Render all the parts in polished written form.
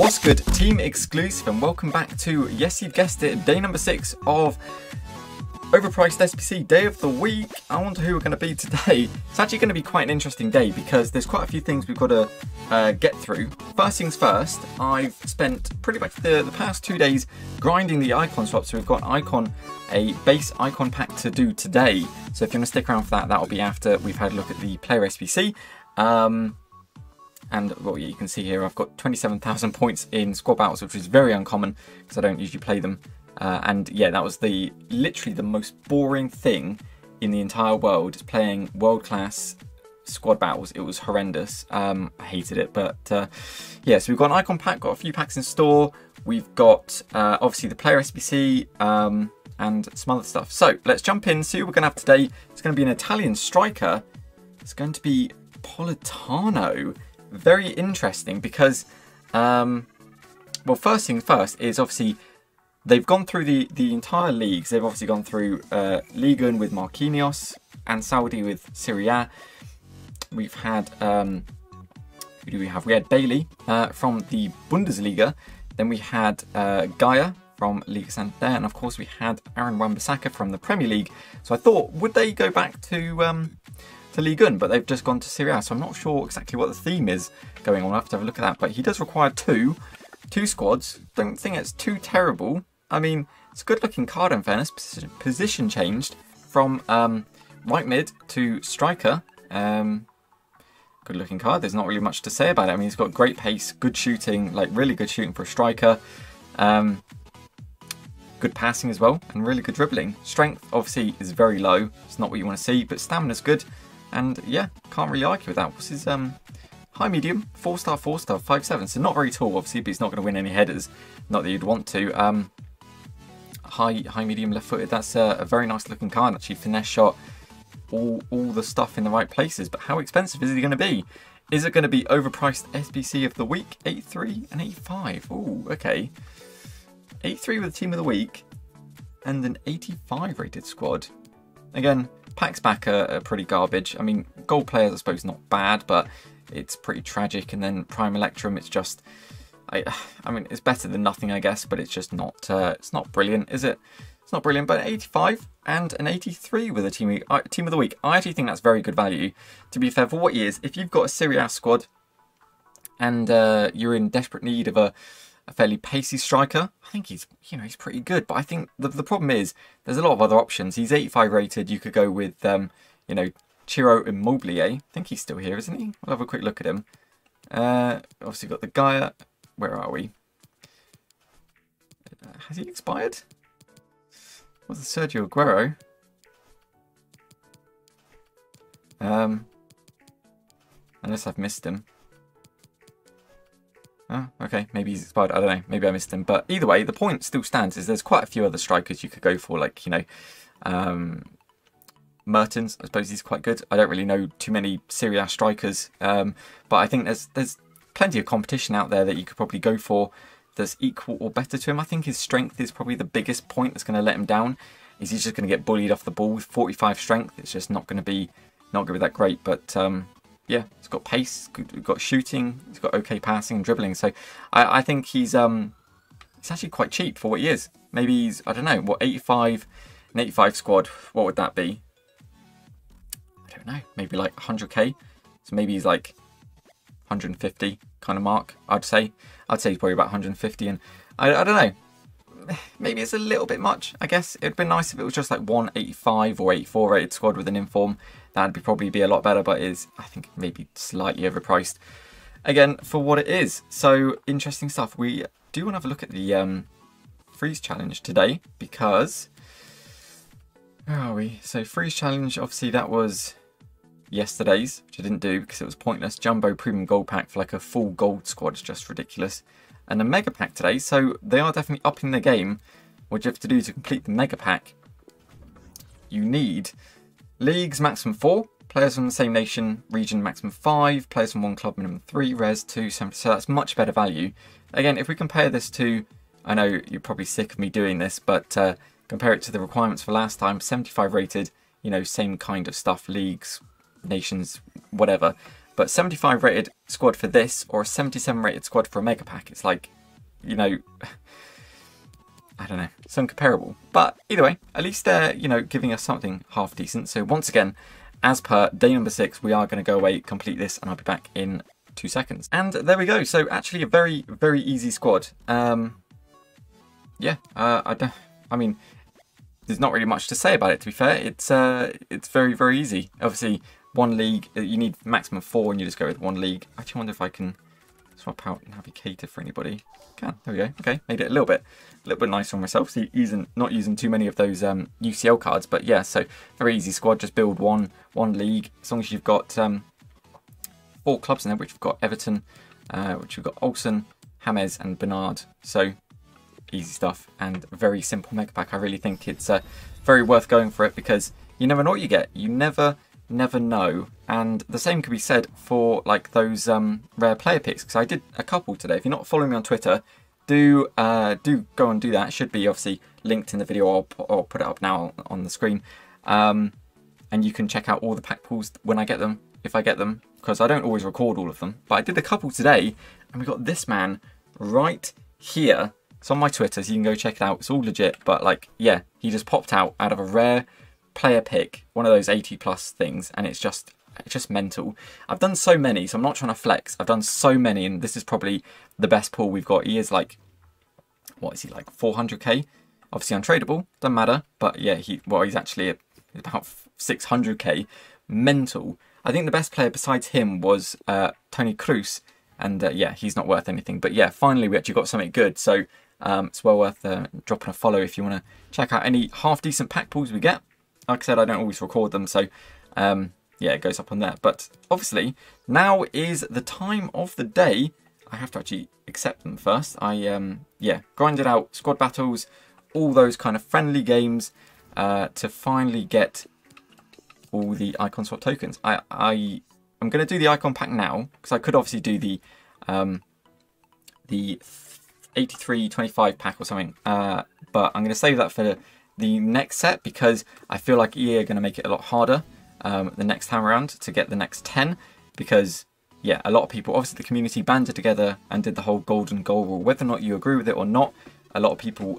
What's good, team exclusive, and welcome back to, yes you've guessed it, day number 6 of Overpriced SBC Day of the Week. I wonder who we're going to be today. It's actually going to be quite an interesting day because there's quite a few things we've got to get through. First things first, I've spent pretty much the past 2 days grinding the icon swap, so we've got a base icon pack to do today. So if you want to stick around for that, that'll be after we've had a look at the player SBC. And well, you can see here I've got 27,000 points in squad battles, which is very uncommon because I don't usually play them. And yeah, that was literally the most boring thing in the entire world, is playing world-class squad battles. It was horrendous. I hated it, but yeah, so we've got an icon pack, got a few packs in store. We've got obviously the player SBC and some other stuff. So let's jump in, see what we're going to have today. It's going to be an Italian striker. It's going to be Politano. Very interesting because, well, first thing first is obviously they've gone through the entire leagues. They've obviously gone through Ligue 1 with Marquinhos, and Saudi with Serie A. We've had, who do we have? We had Bailey from the Bundesliga. Then we had Gaia from Ligue Santander. And of course we had Aaron Wan-Bissaka from the Premier League. So I thought, would they go back to Ligue 1? But they've just gone to Serie A. So I'm not sure exactly what the theme is going on. I'll have to have a look at that. But he does require two squads. Don't think it's too terrible. I mean, it's a good-looking card in fairness. Position changed from right mid to striker. Good-looking card. There's not really much to say about it. I mean, he's got great pace, good shooting, like really good shooting for a striker. Good passing as well, and really good dribbling. Strength, obviously, is very low. It's not what you want to see, but stamina's good. And yeah, can't really argue with that. What's his high medium, 4-star, 4-star, 5'7". So not very tall, obviously, but he's not going to win any headers. Not that you'd want to. High medium left-footed. That's a very nice looking card, actually. Finesse shot, all the stuff in the right places. But how expensive is it going to be? Is it going to be overpriced SBC of the week? 83 and 85. Oh, okay. 83 with the team of the week and an 85 rated squad. Again, packs back are pretty garbage. I mean, gold players, I suppose, not bad, but it's pretty tragic. And then Prime Electrum, it's just, I mean, it's better than nothing, I guess, but it's just not, it's not brilliant, is it? It's not brilliant, but an 85 and an 83 with a team of the week. I actually think that's very good value, to be fair, for what he is. If you've got a Serie A squad and you're in desperate need of a fairly pacey striker, I think he's, you know, he's pretty good. But I think the problem is there's a lot of other options. He's 85 rated. You could go with, you know, Ciro Immobile. I think he's still here, isn't he? We'll have a quick look at him. Obviously got the Gaia. Where are we? Has he expired? What's the Sergio Aguero? Unless I've missed him. Oh, okay. Maybe he's expired. I don't know. Maybe I missed him. But either way, the point still stands is there's quite a few other strikers you could go for, like, you know, Mertens, I suppose he's quite good. I don't really know too many Serie A strikers, but I think there's plenty of competition out there that you could probably go for that's equal or better to him. I think his strength is probably the biggest point that's going to let him down. Is he's just going to get bullied off the ball with 45 strength? It's just not going to be that great. But yeah, he's got pace, he's got shooting, he's got okay passing and dribbling. So I think he's actually quite cheap for what he is. Maybe he's, I don't know, what, 85, an 85 squad. What would that be? I don't know, maybe like 100k. So maybe he's like 150 kind of mark, I'd say. I'd say he's probably about 150, and I don't know. Maybe it's a little bit much, I guess. It'd be nice if it was just like 185 or 84 rated squad with an inform. That'd probably be a lot better, but is, I think, maybe slightly overpriced. Again, for what it is. So, interesting stuff. We do want to have a look at the freeze challenge today, because where are we? So, freeze challenge, obviously that was yesterday's, which I didn't do because it was pointless. Jumbo Premium Gold Pack for like a full gold squad is just ridiculous. And a Mega Pack today, so they are definitely upping the game. What you have to do to complete the Mega Pack, you need leagues maximum 4, players from the same nation, region maximum 5, players from one club minimum 3, res 2, so that's much better value. Again, if we compare this to, I know you're probably sick of me doing this, but compare it to the requirements for last time, 75 rated, you know, same kind of stuff, leagues, nations, whatever. But 75 rated squad for this, or a 77 rated squad for a mega pack, it's like, you know, I don't know, it's uncomparable. But either way, at least they're, you know, giving us something half decent. So once again, as per day number 6, we are going to go away, complete this, and I'll be back in 2 seconds. And there we go. So actually a very, very easy squad. I mean, there's not really much to say about it, to be fair. It's very, very easy. Obviously, one league, you need maximum 4, and you just go with one league. I actually wonder if I can swap out and have a cater for anybody. Can, there we go. Okay, made it a little bit nicer on myself. So not using too many of those UCL cards, but yeah, so very easy squad. Just build one league, as long as you've got 4 clubs in there, which we've got Everton, which we've got Olsen, James, and Bernard. So easy stuff and very simple mega pack. I really think it's very worth going for it, because you never know what you get. You never know. And the same could be said for like those rare player picks, because I did a couple today. If you're not following me on Twitter, do go and do that. It should be obviously linked in the video. I'll put it up now on the screen, and you can check out all the pack pools when I get them, if I get them, because I don't always record all of them. But I did a couple today, and we got this man right here. It's on my Twitter, so you can go check it out. It's all legit, but like, yeah, he just popped out of a rare player pick, one of those 80+ things, and it's just mental. I've done so many, so I'm not trying to flex. I've done so many, and this is probably the best pool we've got. He is like, what is he, like 400k? Obviously untradeable, doesn't matter, but yeah, he's actually about 600k, mental. I think the best player besides him was Toni Kroos, and yeah, he's not worth anything. But yeah, finally we actually got something good, so it's well worth dropping a follow if you want to check out any half-decent pack pools we get. Like I said, I don't always record them, so yeah, it goes up on there. But obviously, now is the time of the day. I have to actually accept them first. I grinded out squad battles, all those kind of friendly games to finally get all the icon swap tokens. I'm going to do the icon pack now, because I could obviously do the 83-25 pack or something, but I'm going to save that for the next set, because I feel like EA are going to make it a lot harder the next time around to get the next 10, because, yeah, a lot of people, obviously the community banded together and did the whole golden goal rule. Whether or not you agree with it or not, a lot of people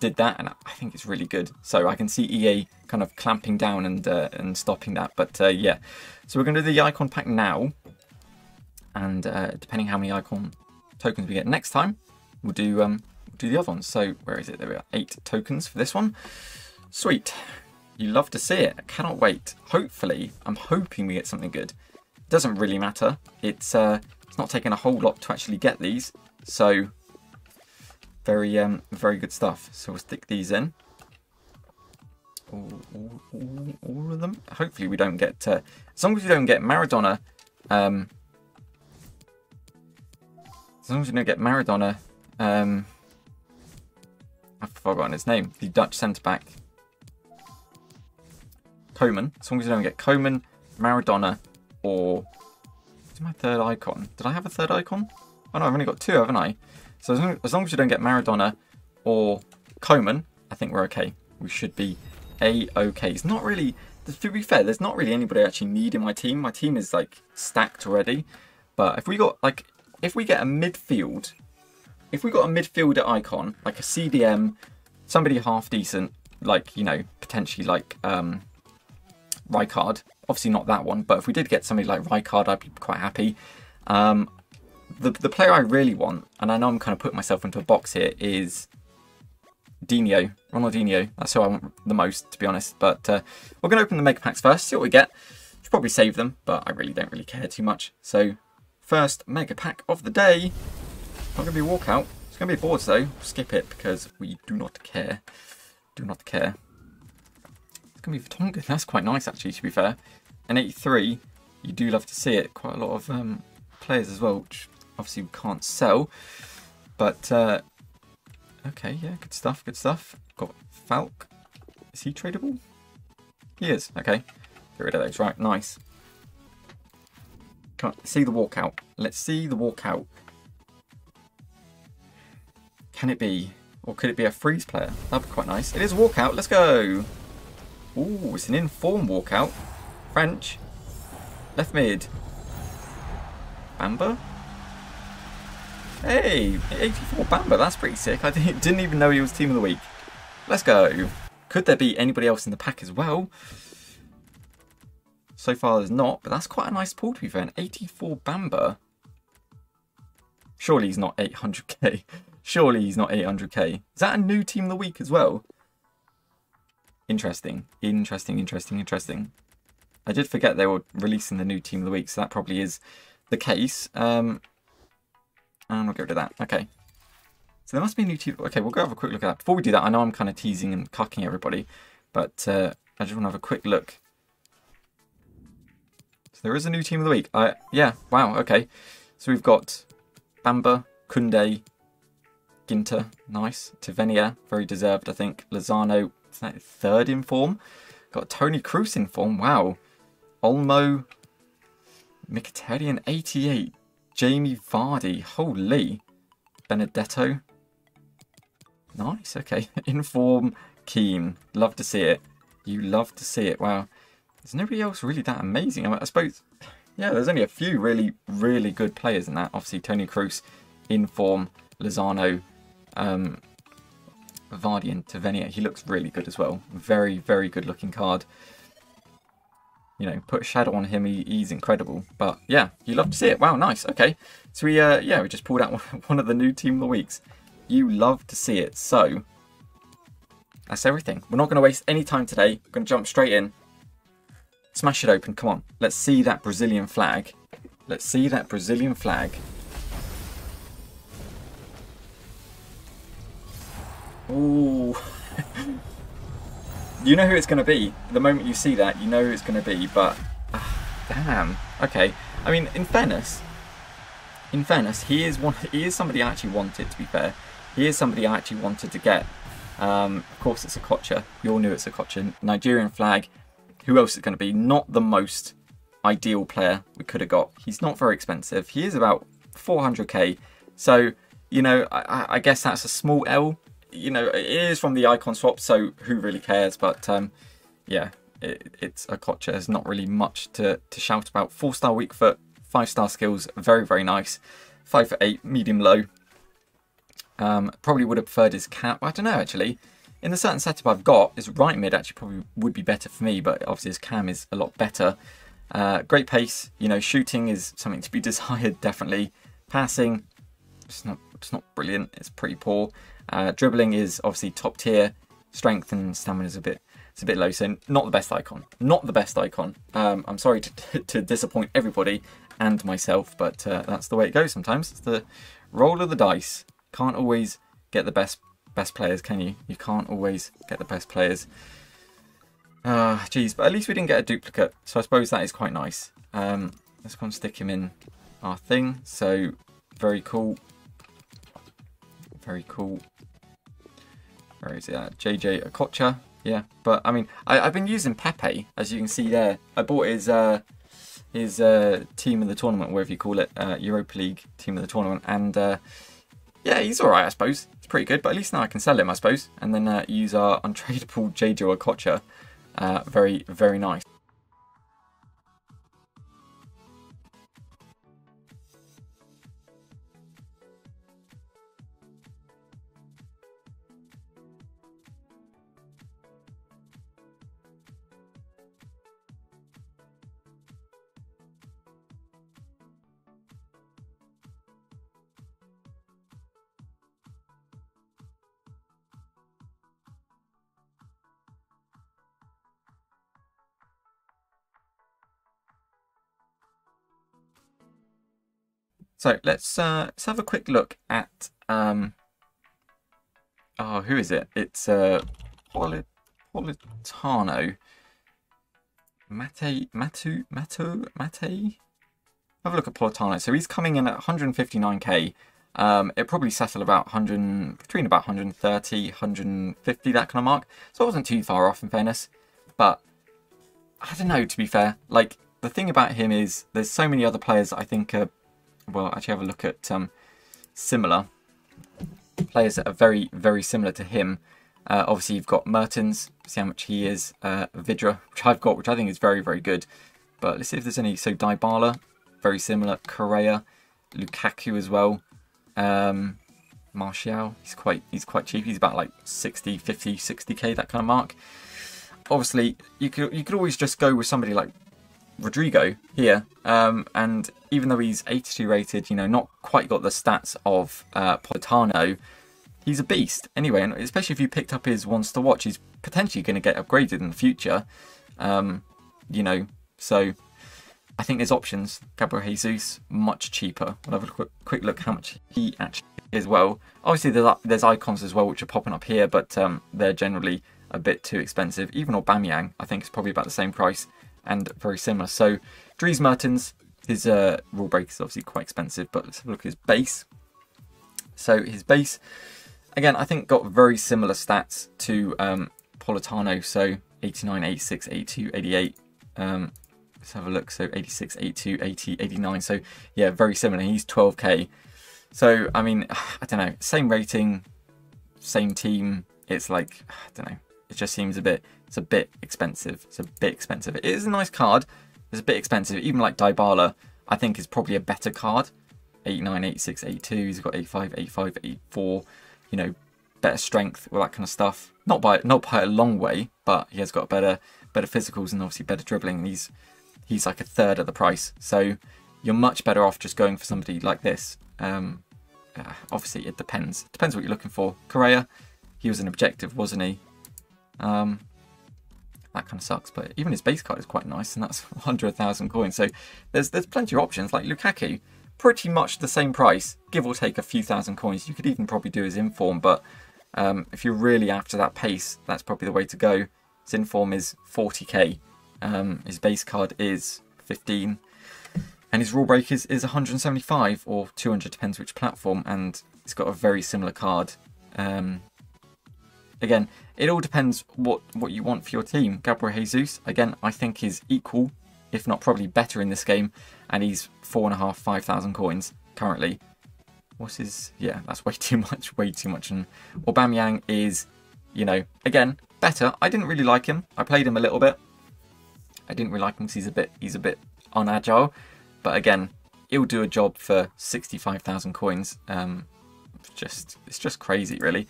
did that, and I think it's really good. So I can see EA kind of clamping down and stopping that. But yeah, so we're going to do the icon pack now, and depending how many icon tokens we get next time, we'll do the other ones. So where is it? There we are. 8 tokens for this one. Sweet, you love to see it. I cannot wait. Hopefully, I'm hoping we get something good. It doesn't really matter. It's not taking a whole lot to actually get these. So. Very good stuff. So we'll stick these in. All of them. Hopefully we don't get... as long as we don't get Maradona... as long as we don't get Maradona... I've forgotten his name. The Dutch centre-back. Koeman. As long as we don't get Koeman, Maradona, or... What's my third icon? Did I have a third icon? Oh no, I've only got 2, haven't I? So as long as you don't get Maradona or Koeman, I think we're okay. We should be a-okay. It's not really, to be fair, there's not really anybody I actually need in my team. My team is like stacked already. But if we got a midfielder icon, like a CDM, somebody half decent, like, you know, potentially like Rijkaard. Obviously not that one, but if we did get somebody like Rijkaard, I'd be quite happy. The player I really want, and I know I'm kind of putting myself into a box here, is Ronaldinho. That's who I want the most, to be honest. But we're going to open the mega packs first, see what we get. Should probably save them, but I really don't really care too much. So, first mega pack of the day. Not going to be a walkout. It's going to be boards though. Skip it, because we do not care. Do not care. It's going to be Vertonghen. That's quite nice, actually, to be fair. An 83. You do love to see it. Quite a lot of players as well, which... Obviously, we can't sell, but okay, yeah, good stuff, good stuff. Got Falk. Is he tradable? He is. Okay, get rid of those. Right, nice. Can't see the walkout. Let's see the walkout. Can it be, or could it be a freeze player? That'd be quite nice. It is a walkout. Let's go. Ooh, it's an in-form walkout. French. Left mid. Bamba? Hey, 84 Bamba, that's pretty sick. I didn't even know he was Team of the Week. Let's go. Could there be anybody else in the pack as well? So far there's not, but that's quite a nice pull to be fair. An 84 Bamba. Surely he's not 800k. Surely he's not 800k. Is that a new Team of the Week as well? Interesting. Interesting. I did forget they were releasing the new Team of the Week, so that probably is the case. And we'll get rid of that. Okay. So there must be a new team. Okay, we'll go have a quick look at that. Before we do that, I know I'm kind of teasing and cucking everybody, but I just want to have a quick look. So there is a new Team of the Week. Yeah, wow, okay. So we've got Bamba, Koundé, Ginter, nice. Tivenia, very deserved, I think. Lozano, third in form. Got Toni Kroos in form, wow. Olmo, Mkhitaryan, 88. Jamie Vardy, holy. Benedetto, nice, okay. In form, Keane, love to see it. You love to see it, wow. There's nobody else really that amazing. I mean, I suppose, yeah, there's only a few really, really good players in that. Obviously, Toni Kroos, in form, Lozano, Vardy and Tivenia. He looks really good as well. Very, very good looking card. You know, put a shadow on him, he's incredible. But yeah, you love to see it. Wow, nice. Okay. So we, yeah, we just pulled out one of the new Team of the Weeks. You love to see it. So that's everything. We're not going to waste any time today. We're going to jump straight in. Smash it open. Come on. Let's see that Brazilian flag. Let's see that Brazilian flag. Ooh. You know who it's going to be. The moment you see that, you know who it's going to be, but... damn. Okay. I mean, in fairness, he is somebody I actually wanted, to be fair. He is somebody I actually wanted to get. Of course, it's Okocha. We all knew it's Okocha. Nigerian flag. Who else is it going to be? Not the most ideal player we could have got. He's not very expensive. He is about 400k. So, you know, I guess that's a small L. You know, it is from the icon swap, so who really cares? But yeah, it's Okocha. There's not really much to shout about. 4-star weak foot, 5-star skills, very, very nice. 5'8", medium low. Probably would have preferred his cap. I don't know, actually. In the certain setup I've got, his right mid actually probably would be better for me, but obviously his cam is a lot better. Great pace, you know, shooting is something to be desired, definitely. Passing, it's not brilliant, it's pretty poor. Dribbling is obviously top tier. Strength and stamina is a bit low, so not the best icon. Not the best icon. I'm sorry to disappoint everybody and myself, but that's the way it goes sometimes. It's the roll of the dice. Can't always get the best players, can you? You can't always get the best players. Geez, but at least we didn't get a duplicate, so I suppose that is quite nice. Let's go and stick him in our thing. So very cool. Very cool. Where is it at? Jay-Jay Okocha. Yeah, but I mean, I've been using Pepe, as you can see there. I bought his team of the tournament, whatever you call it, Europa League team of the tournament, and yeah, he's all right, I suppose. It's pretty good, but at least now I can sell him, I suppose, and then use our untradeable Jay-Jay Okocha. Very, very nice. So let's have a quick look at oh, who is it? It's Politano, Mate. Have a look at Politano. So he's coming in at 159k. It probably settled about 100 between about 130, 150, that kind of mark. So it wasn't too far off in fairness, but I don't know. To be fair, like the thing about him is there's so many other players I think are. Well, actually have a look at similar players that are very, very similar to him. Obviously, you've got Mertens, see how much he is. Vidra, which I've got, which I think is very, very good. But let's see if there's any. So Dybala, very similar. Correa, Lukaku as well. Martial, he's quite cheap. He's about like 60, 50, 60k, that kind of mark. Obviously, you could always just go with somebody like Rodrigo here, and even though he's 82 rated, you know, not quite got the stats of Politano, he's a beast anyway. And especially if you picked up his ones to watch, he's potentially going to get upgraded in the future. You know, so I think there's options. Gabriel Jesus, much cheaper. We'll have a quick look how much he actually is as well. Obviously, there's icons as well which are popping up here, but they're generally a bit too expensive. Even Aubameyang, I think, is probably about the same price and very similar. So Dries Mertens, his rule break is obviously quite expensive, but let's have a look at his base. So his base, again, I think got very similar stats to Politano. So 89, 86, 82, 88. Let's have a look. So 86, 82, 80, 89. So yeah, very similar. He's 12k. So, I mean, I don't know. Same rating, same team. It's like, I don't know. It just seems a bit, it's a bit expensive. It's a bit expensive. It is a nice card. It's a bit expensive. Even like Dybala, I think is probably a better card. 89, 86, 82. He's got 85, 85, 84. You know, better strength, all that kind of stuff. Not by a long way, but he has got better physicals and obviously better dribbling. He's like a third of the price. So you're much better off just going for somebody like this. Obviously, it depends. Depends what you're looking for. Correa, he was an objective, wasn't he? That kind of sucks, but even his base card is quite nice, and that's 100,000 coins. So there's plenty of options. Like Lukaku, pretty much the same price, give or take a few thousand coins. You could even probably do his inform, but if you're really after that pace, that's probably the way to go. His inform is 40k. His base card is 15, and his rule break is 175 or 200, depends which platform. And it's got a very similar card. Again, it all depends what you want for your team. Gabriel Jesus, again, I think is equal, if not probably better in this game. And he's 4,500 coins currently. What's his... yeah, that's way too much, way too much. And Aubameyang is, you know, again, better. I didn't really like him. I played him a little bit. I didn't really like him because he's a bit unagile. But again, he'll do a job for 65,000 coins. It's just crazy, really.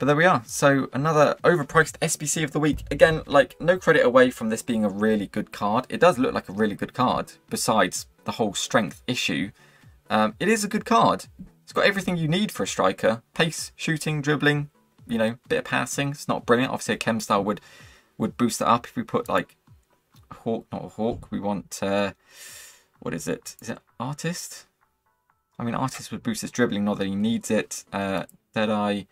But there we are. So another overpriced SBC of the week. Again, like, no credit away from this being a really good card. It does look like a really good card, besides the whole strength issue. It is a good card. It's got everything you need for a striker. Pace, shooting, dribbling, you know, bit of passing. It's not brilliant. Obviously, a chem style would boost it up if we put, like, a hawk, not a hawk. We want, what is it? Is it artist? I mean, artist would boost his dribbling, not that he needs it. Deadeye.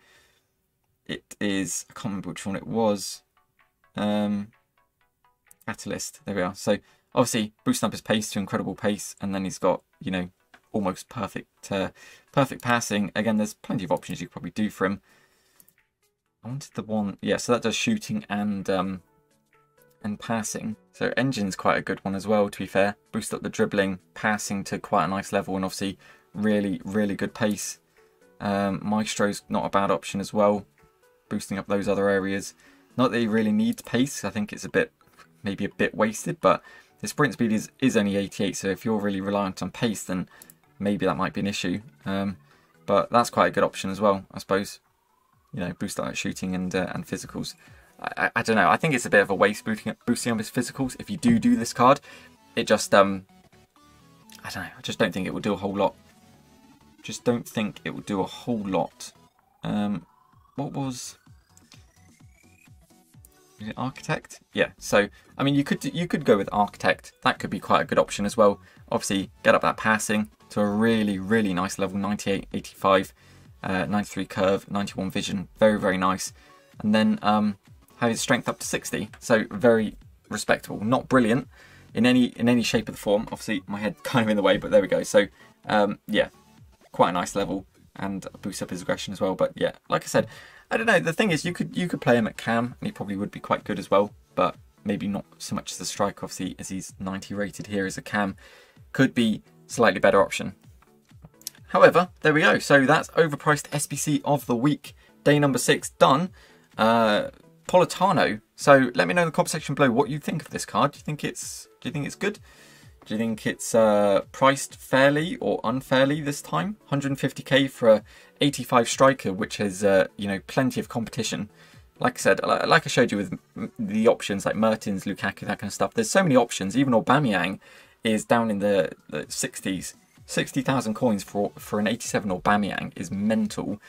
It is, I can't remember which one it was. Catalyst, there we are. So obviously boosting up his pace to incredible pace, and then he's got, you know, almost perfect passing. Again, there's plenty of options you could probably do for him. I wanted the one, yeah, so that does shooting and passing. So engine's quite a good one as well, to be fair. Boost up the dribbling, passing to quite a nice level, and obviously really, really good pace. Maestro's not a bad option as well. Boosting up those other areas. Not that he really needs pace. I think it's a bit, maybe a bit wasted, but the sprint speed is only 88, so if you're really reliant on pace, then maybe that might be an issue. But that's quite a good option as well, I suppose. You know, boost up shooting and physicals. I don't know. I think it's a bit of a waste boosting up his physicals. If you do this card, it just, I don't know. I just don't think it will do a whole lot. Just don't think it will do a whole lot. What was it, architect? Yeah, so I mean, you could go with architect. That could be quite a good option as well. Obviously, get up that passing to a really, really nice level. 98, 85, 93 curve, 91 vision, very, very nice. And then have his strength up to 60. So very respectable, not brilliant in any shape of the form. Obviously, my head kind of in the way, but there we go. So yeah, quite a nice level. And boost up his aggression as well. But yeah, like I said, I don't know. The thing is, you could play him at cam, and he probably would be quite good as well. But maybe not so much as a striker, obviously, as he's 90 rated here as a cam. Could be slightly better option. However, there we go. So that's overpriced SBC of the week. Day number 6 done. Politano. So let me know in the comment section below what you think of this card. Do you think it's good? Do you think it's priced fairly or unfairly this time? 150k for a 85 striker, which has you know, plenty of competition. Like I said, like I showed you with the options like Mertens, Lukaku, that kind of stuff. There's so many options. Even Aubameyang is down in the 60s. 60,000 coins for an 87 Aubameyang is mental.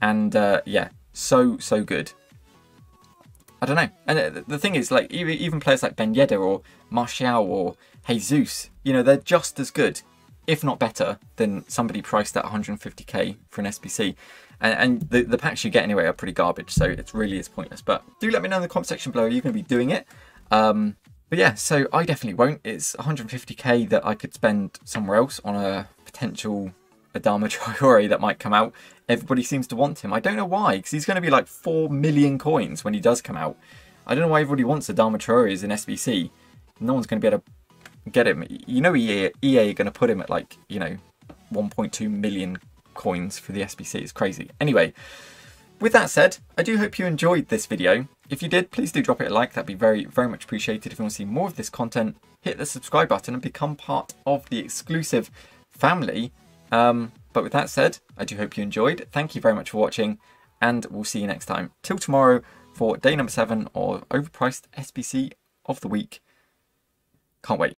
And yeah, so good. I don't know. And the thing is, like, even players like Benedetto or Martial or Jesus, you know, they're just as good, if not better, than somebody priced at 150k for an SBC. And the packs you get anyway are pretty garbage, so it really is pointless. But do let me know in the comment section below, are you going to be doing it? But yeah, so I definitely won't. It's 150k that I could spend somewhere else on a potential Adama Traore that might come out. Everybody seems to want him. I don't know why, because he's going to be like 4 million coins when he does come out. I don't know why everybody wants Adama Traore as an SBC. No one's going to be able to get him. You know EA are going to put him at like, you know, 1.2 million coins for the SBC. It's crazy. Anyway, with that said, I do hope you enjoyed this video. If you did, please do drop it a like. That'd be very, very much appreciated. If you want to see more of this content, hit the subscribe button and become part of the exclusive family. But with that said, I do hope you enjoyed. Thank you very much for watching, and we'll see you next time. Till tomorrow for day number 7 or overpriced SBC of the week. Can't wait.